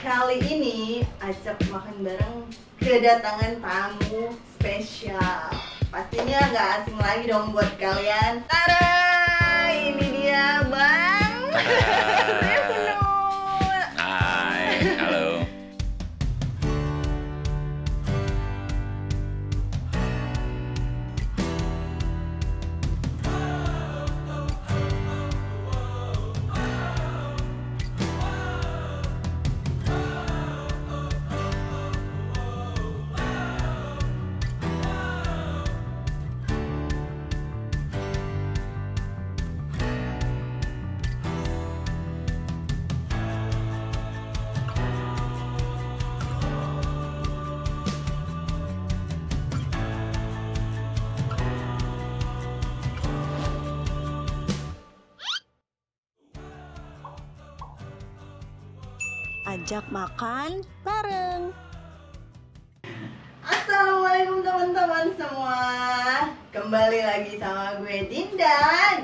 Kali ini Ajak Makan Bareng kedatangan tamu spesial. Pastinya nggak asing lagi dong buat kalian. Tara, ini dia Bang Rifnu. Hai, halo. Ajak makan bareng. Assalamualaikum teman-teman semua. Kembali lagi sama gue Dinda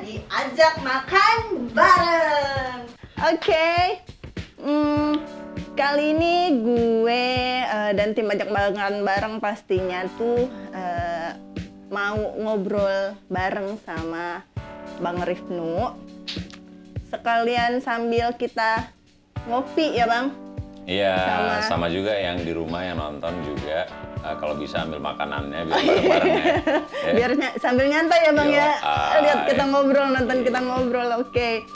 di Ajak Makan Bareng. Oke, kali ini gue dan tim Ajak Makan Bareng pastinya tuh mau ngobrol bareng sama Bang Rifnu. Sekalian sambil kita ngopi ya Bang? Iya, sama juga yang di rumah yang nonton juga. Kalau bisa ambil makanannya biar bareng-bareng ya. Biar sambil nyantai ya Bang. Yo, ya. Lihat kita ngobrol, nonton kita ngobrol. Oke.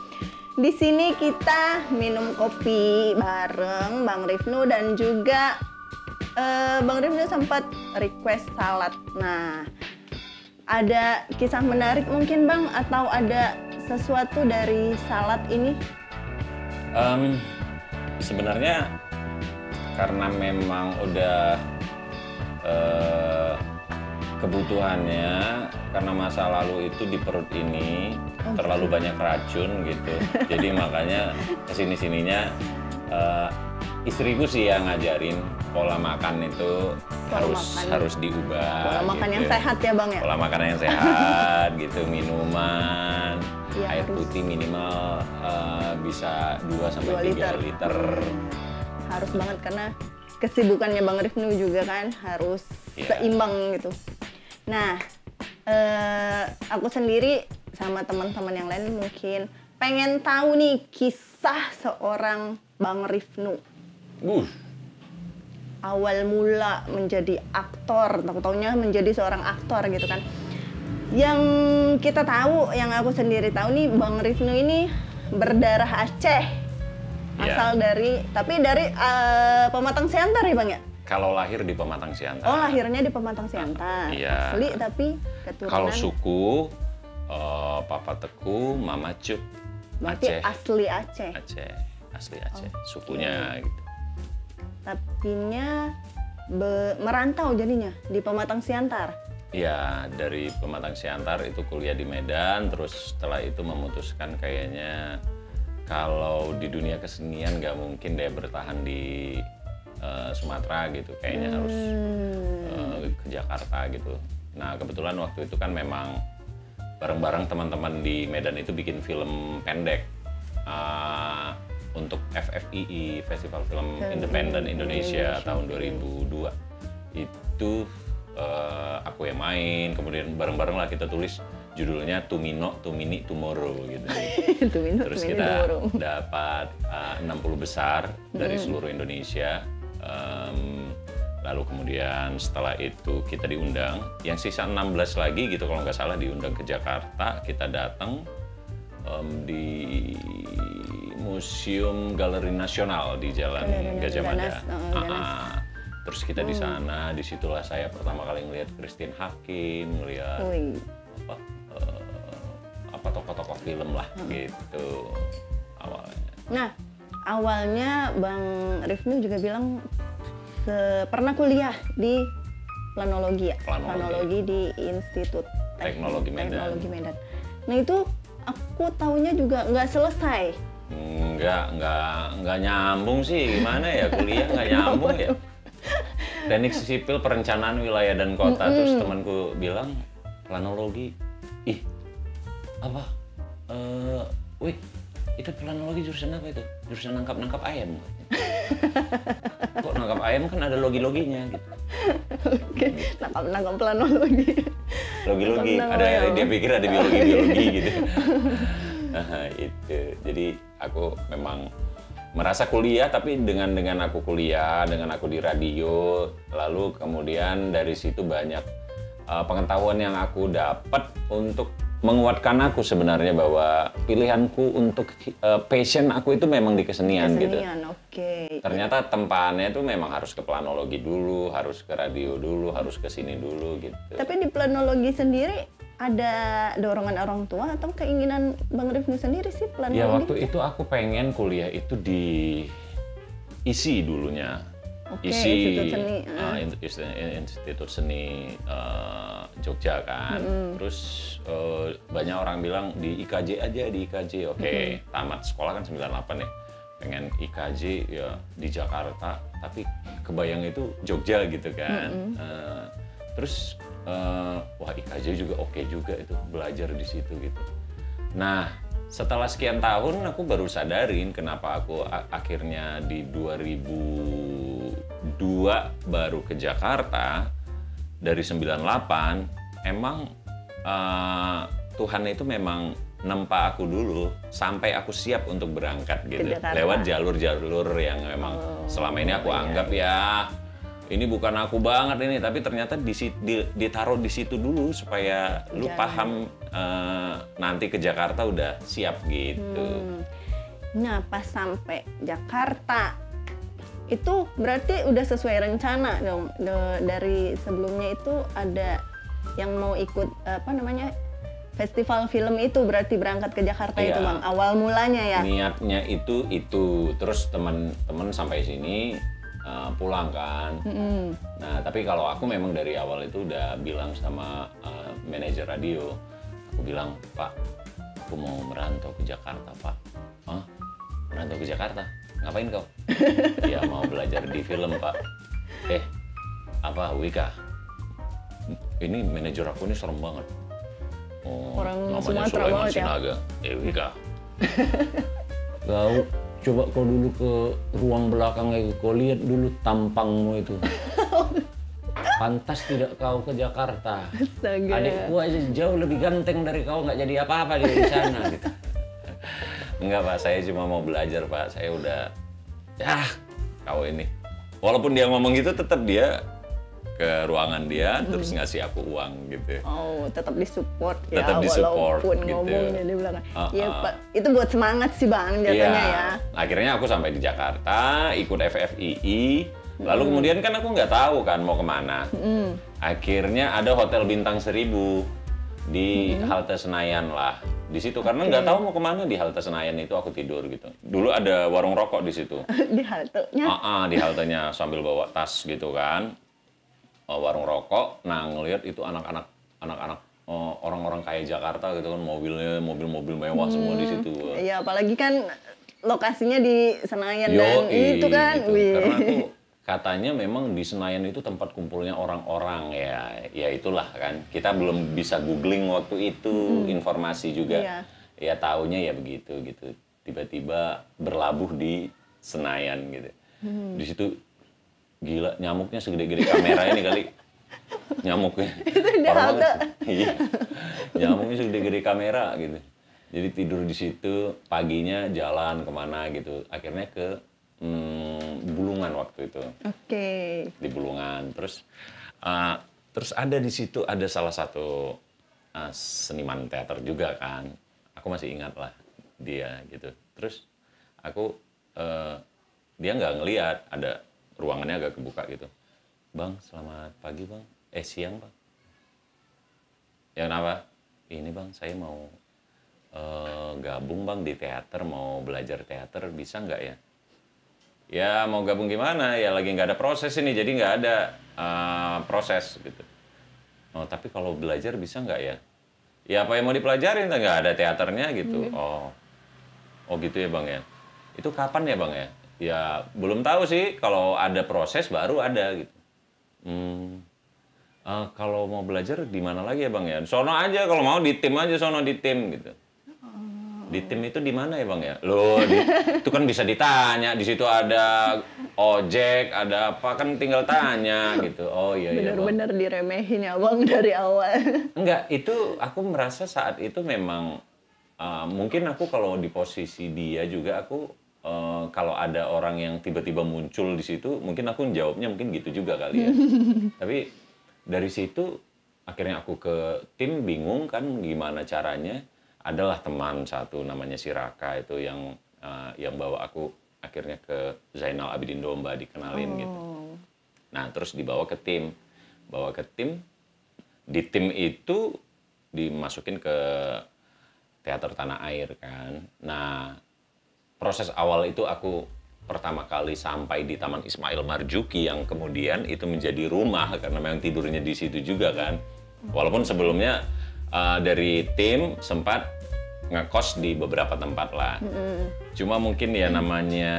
Di sini kita minum kopi bareng Bang Rifnu dan juga Bang Rifnu sempat request salad. Nah, ada kisah menarik mungkin Bang atau ada sesuatu dari salad ini? Sebenarnya karena memang udah kebutuhannya, karena masa lalu itu di perut ini terlalu banyak racun gitu. Jadi makanya kesini-sininya istriku sih yang ngajarin pola makan itu harus diubah. Pola makan gitu. Yang sehat ya Bang ya? Pola makan yang sehat gitu, minuman. Ya, air putih minimal bisa 2 sampai 3 liter. Harus banget karena kesibukannya Bang Rifnu juga kan harus seimbang gitu. Nah, aku sendiri sama teman-teman yang lain mungkin pengen tahu nih kisah seorang Bang Rifnu. Awal mula menjadi aktor, tahu-taunya menjadi seorang aktor gitu kan. Yang kita tahu, yang aku sendiri tahu nih, Bang Rifnu ini berdarah Aceh, asal dari Pematang Siantar ya Bang ya? Kalau lahir di Pematang Siantar. Oh, lahirnya di Pematang Siantar. Iya. Asli tapi keturunan. Kalau suku, Papa Teku, Mama Cuk, Aceh. Asli Aceh. Aceh, asli Aceh, sukunya gitu. Tapinya merantau jadinya di Pematang Siantar. Ya, dari Pematang Siantar itu kuliah di Medan, terus setelah itu memutuskan kayaknya kalau di dunia kesenian nggak mungkin deh bertahan di Sumatera gitu, kayaknya harus ke Jakarta gitu. Nah, kebetulan waktu itu kan memang bareng-bareng teman-teman di Medan itu bikin film pendek untuk FFII, Festival Film Independen Indonesia tahun 2002. Itu aku yang main, kemudian bareng-bareng lah kita tulis judulnya Tumino, Tumini, Tomorrow gitu. Tumino, terus Tumini, kita Tomorrow. Dapat 60 besar dari seluruh Indonesia. Lalu kemudian setelah itu kita diundang, yang sisa 16 lagi gitu kalau nggak salah diundang ke Jakarta. Kita datang di Museum Galeri Nasional di Jalan Gajah Mada. Terus kita di sana, disitulah saya pertama kali ngelihat Christine Hakim, ngelihat apa tokoh-tokoh film lah gitu awalnya. Nah, awalnya Bang Rifnu juga bilang pernah kuliah di planologi ya, planologi di Institut Teknologi Medan. Nah itu aku taunya juga nggak selesai. Nggak nyambung sih, gimana ya kuliah nggak nyambung ya. Teknik Sipil Perencanaan Wilayah dan Kota. Terus temanku bilang planologi, wih itu planologi jurusan apa itu? Jurusan nangkap ayam. Kok nangkap ayam kan ada logi-loginya gitu. Oke, nangkap planologi. Logi-logi, ada dia pikir ada biologi-biologi gitu. Nah, itu. Jadi aku memang merasa kuliah, tapi dengan aku kuliah, dengan aku di radio, lalu kemudian dari situ banyak pengetahuan yang aku dapat untuk menguatkan aku sebenarnya bahwa pilihanku untuk passion aku itu memang di kesenian, gitu. Okay. Ternyata tempaannya itu memang harus ke planologi dulu, harus ke radio dulu, harus ke sini dulu gitu. Tapi di planologi sendiri ada dorongan orang tua atau keinginan Bang Rifnu sendiri sih planologi? Ya waktu itu aku pengen kuliah itu di ISI dulunya. ISI, Institut Seni Jogja kan, terus banyak orang bilang di IKJ aja, di IKJ, oke. Tamat sekolah kan 98 ya, pengen IKJ ya di Jakarta, tapi kebayang itu Jogja gitu kan, terus wah IKJ juga oke juga itu, belajar di situ gitu. Nah, setelah sekian tahun aku baru sadarin kenapa aku akhirnya di 2002 baru ke Jakarta dari 98. Emang Tuhan itu memang nempa aku dulu sampai aku siap untuk berangkat gitu, lewat jalur-jalur yang memang selama ini aku anggap ya ini bukan aku banget ini, tapi ternyata ditaruh di situ dulu supaya lu paham nanti ke Jakarta udah siap gitu. Nah pas sampai Jakarta itu berarti udah sesuai rencana dong. Dari sebelumnya itu ada yang mau ikut apa namanya festival film itu, berarti berangkat ke Jakarta ya. Itu Bang awal mulanya ya. Niatnya itu terus temen-temen sampai sini. Pulang kan. Nah tapi kalau aku memang dari awal itu udah bilang sama manajer radio, aku bilang Pak, aku mau merantau ke Jakarta Pak. Hah? Merantau ke Jakarta? Ngapain kau? Ya mau belajar di film Pak. Apa Wika? Ini manajer aku ini serem banget. Oh, orang namanya Sulaiman Sinaga. Ya? Wika. Kau coba kau dulu ke ruang belakangnya, kau lihat dulu tampangmu itu. Pantas tidak kau ke Jakarta. Astaga. Adikku aja jauh lebih ganteng dari kau, nggak jadi apa-apa di sana. Gitu. Enggak Pak, saya cuma mau belajar Pak. Saya udah, ya kau ini. Walaupun dia ngomong gitu, tetap dia ke ruangan dia, terus ngasih aku uang gitu. Oh, tetap disupport ya, tetap disupport, walaupun gitu. Ngomongnya di belakang. Ya, Pak, itu buat semangat sih Bang, jatuhnya ya. Akhirnya aku sampai di Jakarta, ikut FFII, lalu kemudian kan aku nggak tahu kan mau kemana. Akhirnya ada Hotel Bintang 1000 di halte Senayan lah. Di situ karena nggak tahu mau kemana di halte Senayan itu aku tidur gitu. Dulu ada warung rokok di situ. Di haltenya? Di haltenya sambil bawa tas gitu kan. Warung rokok, nah ngelihat itu anak-anak orang-orang kaya Jakarta gitu kan, mobilnya mobil-mobil mewah semua di situ. Iya, apalagi kan lokasinya di Senayan. Itu kan. Gitu. Karena aku katanya memang di Senayan itu tempat kumpulnya orang-orang ya, ya itulah kan. Kita belum bisa googling waktu itu informasi juga. Ya taunya ya begitu gitu. Tiba-tiba berlabuh di Senayan gitu. Di situ. Gila, nyamuknya segede-gede kamera ini kali. Nyamuknya. Iya. Nyamuknya segede-gede kamera gitu. Jadi tidur di situ, paginya jalan kemana gitu. Akhirnya ke Bulungan waktu itu. Di Bulungan. Terus ada di situ ada salah satu seniman teater juga kan. Aku masih ingat lah dia gitu. Terus aku dia nggak ngelihat ada ruangannya agak kebuka gitu. Bang, selamat pagi Bang. Siang Bang. Ya kenapa? Ini Bang, saya mau gabung Bang di teater, mau belajar teater, bisa nggak ya? Ya mau gabung gimana? Ya lagi nggak ada proses ini, jadi nggak ada proses gitu. Oh tapi kalau belajar bisa nggak ya? Ya apa yang mau dipelajarin? Nggak ada teaternya gitu. Oh gitu ya Bang ya. Itu kapan ya Bang ya? Ya belum tahu sih, kalau ada proses baru ada gitu. Kalau mau belajar di mana lagi ya Bang ya? Sono aja, kalau mau di tim aja, sono di tim gitu. Di tim itu di mana ya Bang ya? Loh, itu kan bisa ditanya. Di situ ada ojek, ada apa, kan tinggal tanya gitu. Oh iya iya. Bener-bener diremehin ya Bang dari awal. Enggak, itu aku merasa saat itu memang mungkin aku kalau di posisi dia juga aku kalau ada orang yang tiba-tiba muncul di situ, mungkin aku jawabnya mungkin gitu juga kali ya. Tapi dari situ akhirnya aku ke tim bingung kan gimana caranya. Adalah teman satu namanya si Raka itu yang bawa aku akhirnya ke Zainal Abidin Domba dikenalin gitu. Nah terus dibawa ke tim, di tim itu dimasukin ke Teater Tanah Air kan. Nah proses awal itu aku pertama kali sampai di Taman Ismail Marzuki yang kemudian itu menjadi rumah karena memang tidurnya di situ juga kan. Walaupun sebelumnya dari tim sempat ngekos di beberapa tempat lah. Cuma mungkin ya namanya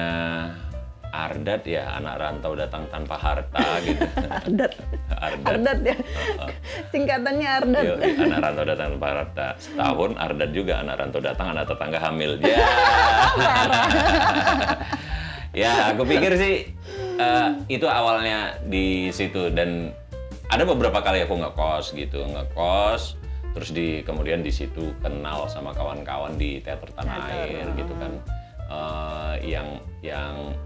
Ardat ya, anak rantau datang tanpa harta gitu. Ardat. Ardat ya. Singkatannya Ardat. Yo, anak rantau datang tanpa harta. Setahun Ardat juga anak rantau datang, anak tetangga hamil. Ya. Ya, aku pikir sih itu awalnya di situ dan ada beberapa kali aku ngekos gitu, terus kemudian di situ kenal sama kawan-kawan di Teater Tanah Air gitu kan.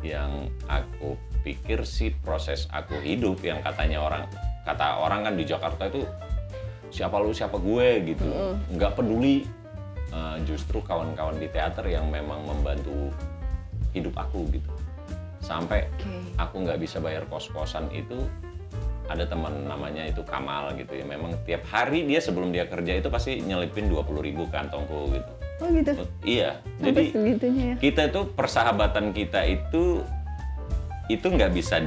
Yang aku pikir sih proses aku hidup yang katanya kata orang kan di Jakarta itu siapa lu siapa gue gitu, nggak peduli. Justru kawan-kawan di teater yang memang membantu hidup aku gitu. Sampai aku nggak bisa bayar kos-kosan itu ada teman namanya itu Kamal gitu ya, memang tiap hari dia sebelum dia kerja itu pasti nyelipin 20.000 kantongku gitu. Oh gitu? Iya. Sampai segitunya ya? Kita itu persahabatan kita itu nggak bisa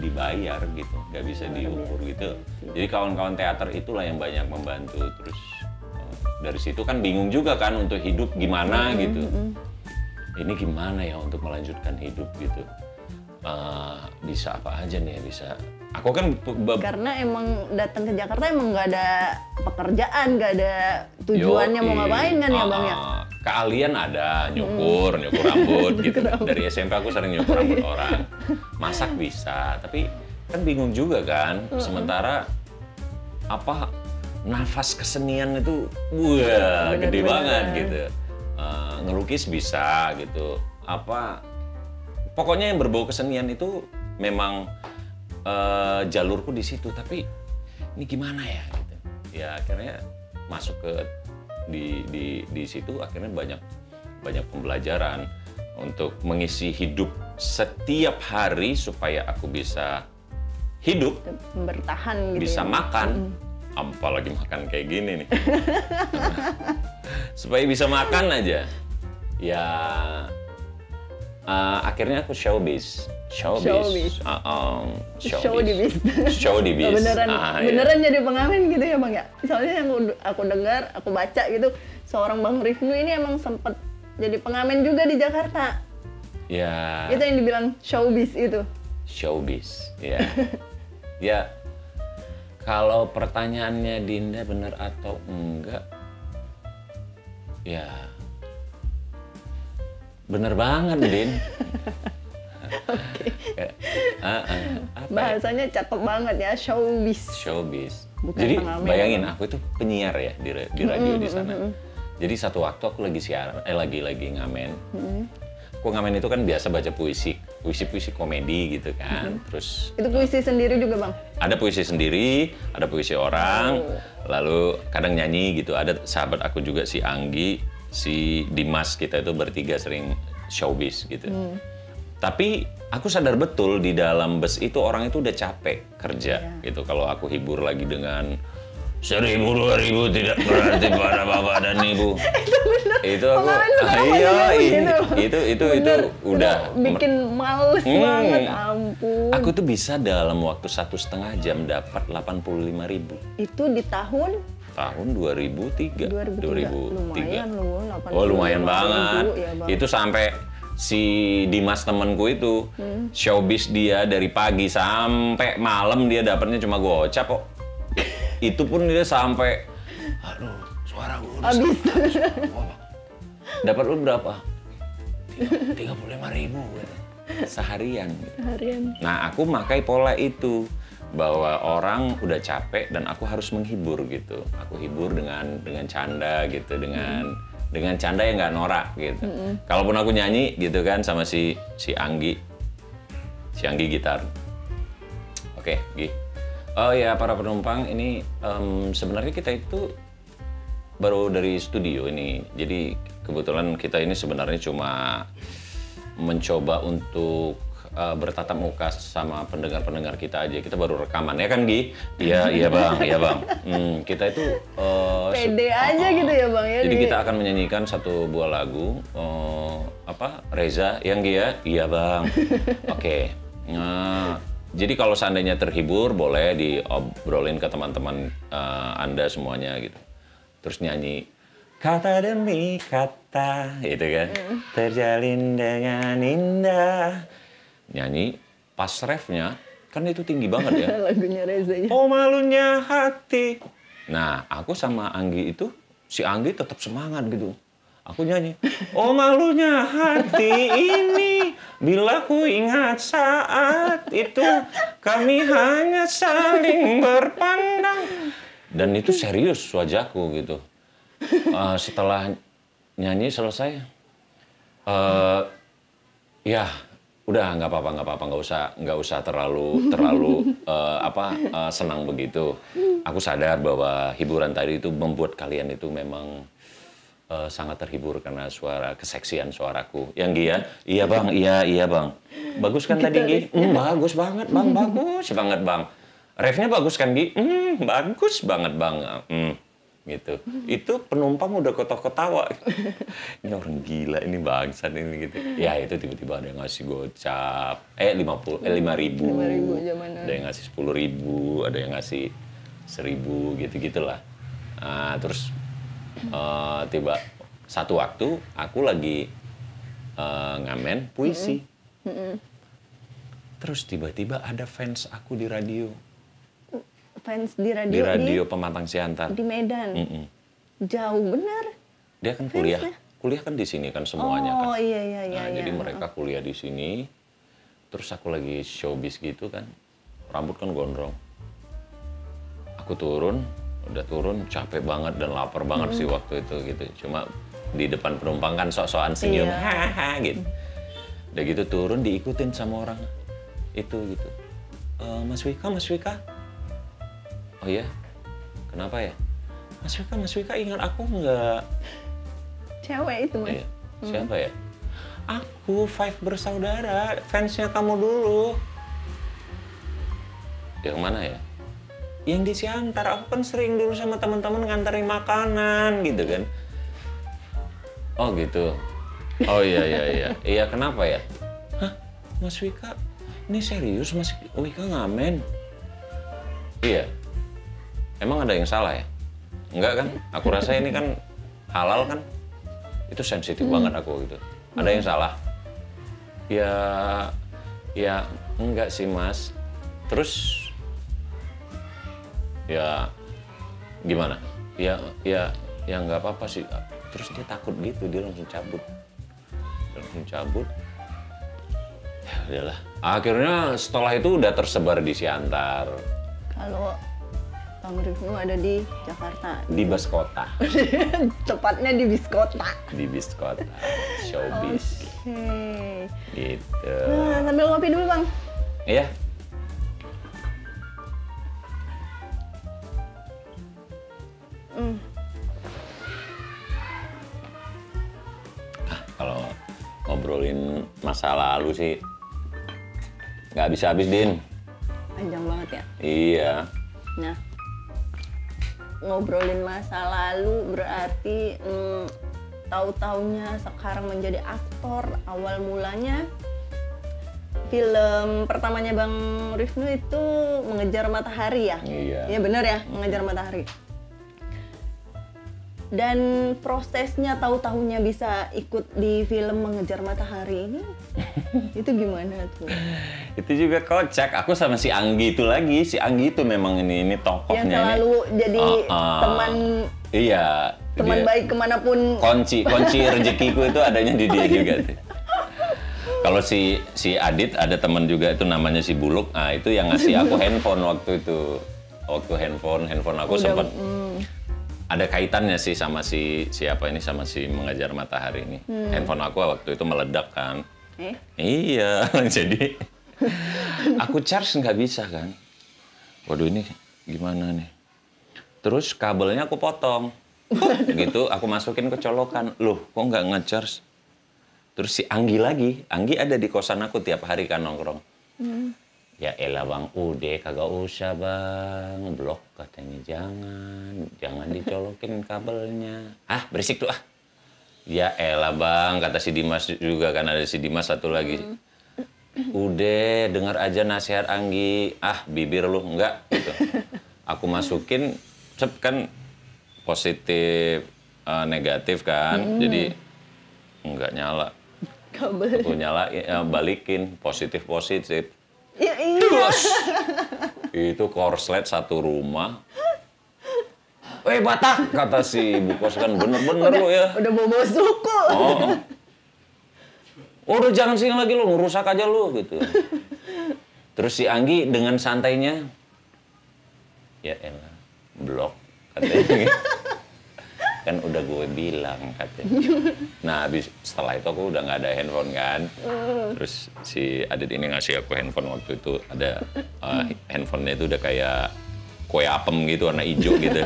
dibayar gitu, nggak bisa diukur gitu. Jadi kawan-kawan teater itulah yang banyak membantu. Terus dari situ kan bingung juga kan untuk hidup gimana gitu. Ini gimana ya untuk melanjutkan hidup gitu. Bisa apa aja nih, bisa aku kan karena emang datang ke Jakarta emang nggak ada pekerjaan, nggak ada tujuannya. Yo, mau ngapain kan ya Bang ya, keahlian ada nyukur, nyukur rambut gitu. Dari SMP aku sering nyukur rambut orang, masak bisa, tapi kan bingung juga kan. Sementara apa nafas kesenian itu wah gede banget gitu, ngelukis bisa gitu, apa pokoknya yang berbau kesenian itu memang jalurku di situ. Tapi ini gimana ya? Gitu. Ya akhirnya masuk ke di situ akhirnya banyak pembelajaran untuk mengisi hidup setiap hari supaya aku bisa hidup, bertahan, gitu bisa ya. Makan. Apalagi makan kayak gini nih, supaya bisa makan aja. Ya. Akhirnya aku showbiz. Beneran jadi pengamen gitu ya Bang ya? Soalnya yang aku dengar, aku baca gitu, seorang Bang Rifnu ini emang sempet jadi pengamen juga di Jakarta. Ya. Itu yang dibilang showbiz itu. Showbiz, ya. Ya, kalau pertanyaannya Dinda bener atau enggak, ya. Bener banget, Din. Bahasanya cakep banget ya, showbiz. Showbiz. Bukan jadi pengamen. Bayangin aku itu penyiar ya di radio di sana. Jadi satu waktu aku lagi siaran, lagi ngamen. Aku ngamen itu kan biasa baca puisi komedi gitu kan. Terus itu puisi sendiri juga Bang? Ada puisi sendiri, ada puisi orang, lalu kadang nyanyi gitu. Ada sahabat aku juga si Anggi. Si Dimas, kita itu bertiga sering showbiz gitu. Tapi aku sadar betul di dalam bus itu orang itu udah capek kerja gitu. Kalau aku hibur lagi dengan 1000, 2000 tidak berarti pada bapak dan ibu. Itu aku, itu udah bikin males banget, ampun. Aku tuh bisa dalam waktu 1,5 jam dapat 85.000. Itu di tahun 2003. Lumayan loh, 80. Oh, lumayan banget. Ya, Bang. Itu sampai si Dimas temanku itu showbiz dia dari pagi sampai malam dia dapatnya cuma gocap kok. Itu pun dia sampai aduh, suara gue habis. Dapat lu berapa? 35.000 seharian. Nah, aku pakai pola itu bahwa orang udah capek dan aku harus menghibur gitu. Aku hibur dengan canda gitu, dengan canda yang nggak norak gitu. Kalaupun aku nyanyi gitu kan sama si Anggi. Si Anggi gitar. Oke, Gi. Oh ya, para penumpang, ini sebenarnya kita itu baru dari studio ini. Jadi kebetulan kita ini sebenarnya cuma mencoba untuk bertatap muka sama pendengar-pendengar kita aja. Kita baru rekaman, ya kan, Gi? Iya, iya Bang, iya Bang. Kita itu... pede aja gitu ya, Bang? Ya, jadi kita akan menyanyikan satu buah lagu. Apa? Reza, yang Gi ya? Iya, Bang. Oke. Jadi kalau seandainya terhibur, boleh diobrolin ke teman-teman Anda semuanya gitu. Terus nyanyi, kata demi kata, gitu kan. Terjalin dengan indah. Nyanyi, pas refnya, kan itu tinggi banget ya. Lagunya Reza ya. Oh malunya hati. Nah, aku sama Anggi itu, si Anggi tetap semangat gitu. Aku nyanyi, oh malunya hati ini, bila ku ingat saat itu, kami hanya saling berpandang. Dan itu serius wajahku gitu. Setelah nyanyi selesai, ya udah nggak apa-apa, nggak usah terlalu senang begitu. Aku sadar bahwa hiburan tadi itu membuat kalian itu memang sangat terhibur karena suara keseksian suaraku. Yang Gia, iya Bang, iya Bang. Bagus kan tadi Gi? Bagus banget Bang, bagus banget Bang. Refnya bagus kan Gi? Bagus banget Bang. Gitu. Itu penumpang udah ketawa. Ini orang gila, ini bangsan ini gitu. Ya itu tiba-tiba ada yang ngasih gocap. 5.000. 5.000 zaman. Ada yang ngasih 10.000, ada yang ngasih 1.000 gitu-gitulah. Terus tiba satu waktu aku lagi ngamen puisi. Terus tiba-tiba ada fans aku di radio. Fans di radio? Di radio Pematang Siantar. Di Medan? Jauh benar. Dia kan kuliah. Fansnya? Kuliah kan di sini kan semuanya kan. Oh iya. Nah, iya. Jadi mereka kuliah di sini. Terus aku lagi showbiz gitu kan. Rambut kan gondrong. Aku turun. Udah turun capek banget dan lapar banget sih waktu itu gitu. Cuma di depan penumpang kan sok-sokan senyum hahaha gitu. Udah gitu turun diikutin sama orang itu gitu. Mas Wika. Oh iya? Kenapa ya? Mas Wika ingat aku nggak? Cewek itu Mas. Iya. Siapa ya? Aku Five Bersaudara, fansnya kamu dulu. Yang mana ya? Yang di Siantar, aku kan sering dulu sama teman-teman nganterin makanan gitu kan. Oh gitu. Oh iya. Iya kenapa ya? Hah? Mas Wika? Ini serius Mas Wika ngamen? Iya. Emang ada yang salah ya? Enggak kan? Aku rasa ini kan halal kan? Itu sensitif banget aku gitu. Ada yang salah? Ya enggak sih Mas. Terus ya gimana? Ya nggak apa-apa sih. Terus dia takut gitu, dia langsung cabut. Ya udahlah. Akhirnya setelah itu udah tersebar di Siantar. Kalau Bang Rifnu ada di Jakarta. Di Biskota. Tepatnya di Biskota. Showbiz. Oke. Gitu. Nah, sambil ngopi dulu Bang. Iya. Kalau ngobrolin masa lalu sih nggak habis-habis, Din. Panjang banget ya? Iya. Nah, ngobrolin masa lalu berarti tahu-taunya sekarang menjadi aktor. Awal mulanya film pertamanya Bang Rifnu itu Mengejar Matahari ya? Iya. Iya bener ya, Mengejar Matahari. Dan prosesnya tahu-tahunya bisa ikut di film Mengejar Matahari ini, itu gimana tuh? Itu juga kocak. Aku sama si Anggi itu lagi. Si Anggi itu memang ini tokohnya. Yang selalu jadi teman Iya. Teman dia. Baik kemanapun. Kunci rezekiku itu adanya di dia juga. Kalau si Adit ada teman juga itu namanya si Buluk. Ah itu yang ngasih aku handphone waktu itu. Waktu handphone aku sempat ada kaitannya sih sama si siapa ini sama si Mengejar Matahari ini. Handphone aku waktu itu meledak kan. Iya. Jadi aku charge nggak bisa kan. Waduh ini gimana nih? Terus kabelnya aku potong, gitu aku masukin ke colokan. Loh, kok nggak nge-charge? Terus si Anggi lagi, Anggi ada di kosan aku tiap hari kan nongkrong. Ya elah bang, udah kagak usah bang, blok katanya jangan dicolokin kabelnya. Ah berisik tuh ah. Ya elah bang, kata si Dimas juga kan ada si Dimas satu lagi. Udah dengar aja nasihat Anggi, ah bibir lu enggak gitu. Aku masukin. Kan positif negatif kan, jadi nggak nyala. Aku nyalain, balikin positif. Ya, iya. Itu korslet satu rumah. Weh Batak kata si Bu Kos kan bener-bener lo ya. Udah bawa suku. Oh. Udah jangan sini lagi lo, ngerusak aja lo gitu. Terus si Anggi dengan santainya, ya elah. Blok katanya kan udah gue bilang katanya. Nah habis setelah itu aku udah nggak ada handphone kan. Terus si Adit ini ngasih aku handphone waktu itu ada handphonenya itu udah kayak kue apem gitu warna hijau gitu.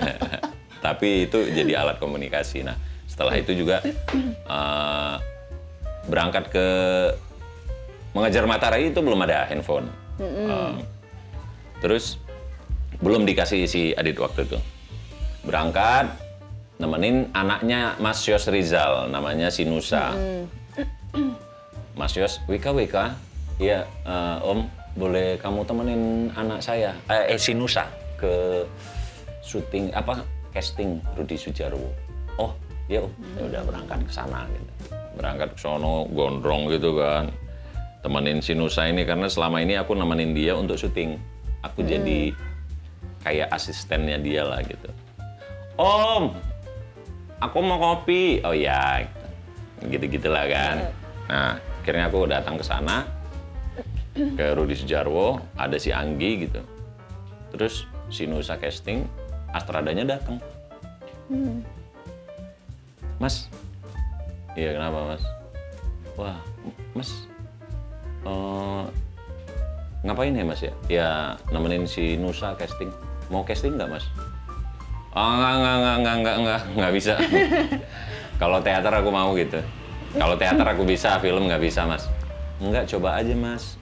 Tapi itu jadi alat komunikasi. Nah setelah itu juga berangkat ke Mengejar Matahari itu belum ada handphone. Terus belum dikasih si Adit waktu itu. Berangkat, nemenin anaknya Mas Yos Rizal, namanya Sinusa. Mas Yos, Wika, iya Om, boleh kamu temenin anak saya, Sinusa, ke syuting, casting Rudi Soedjarwo. Oh, iya Om, ya udah berangkat ke sana. Gitu. Berangkat ke sono, gondrong gitu kan. Temenin Sinusa ini, karena selama ini aku nemenin dia untuk syuting. Aku jadi kayak asistennya dia lah gitu. Om, aku mau kopi. Oh ya, gitu-gitulah kan. Nah, akhirnya aku datang ke sana, ke Rudi Soedjarwo, ada si Anggi gitu. Terus si Nusa casting, Astradanya datang. Mas, iya kenapa Mas? Wah, Mas, ngapain ya Mas ya? Ya nemenin si Nusa casting. Mau casting nggak Mas? Nggak bisa. Kalau teater aku mau gitu. Kalau teater aku bisa, film nggak bisa Mas. Nggak, coba aja Mas.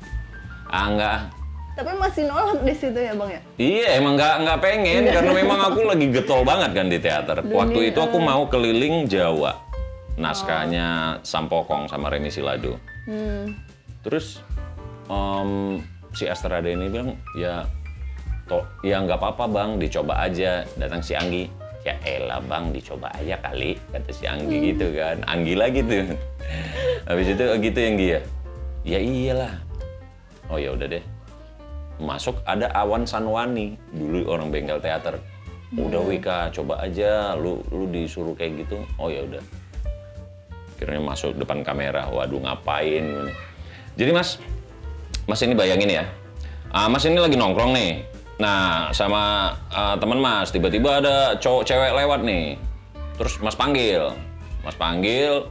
Nggak. Tapi masih nolak di situ ya Bang ya? Iya, emang nggak pengen karena memang aku lagi getol banget kan di teater. Waktu itu aku mau keliling Jawa. Naskahnya Sampokong sama Reni Siladu. Terus si Astra ini bilang ya nggak apa-apa Bang, dicoba aja. Datang si Anggi, ya elah Bang, dicoba aja kali, kata si Anggi gitu kan. Anggi lagi tuh. Habis itu gitu yang dia, ya iyalah. Oh ya udah deh. Masuk ada Awan Sanwani, dulu orang bengkel teater. Udah Wika, coba aja. Lu disuruh kayak gitu. Oh ya udah. Akhirnya masuk depan kamera. Waduh ngapain? Jadi Mas ini bayangin ya. Mas ini lagi nongkrong nih. Nah, sama teman Mas tiba-tiba ada cowok cewek lewat nih. Terus Mas panggil.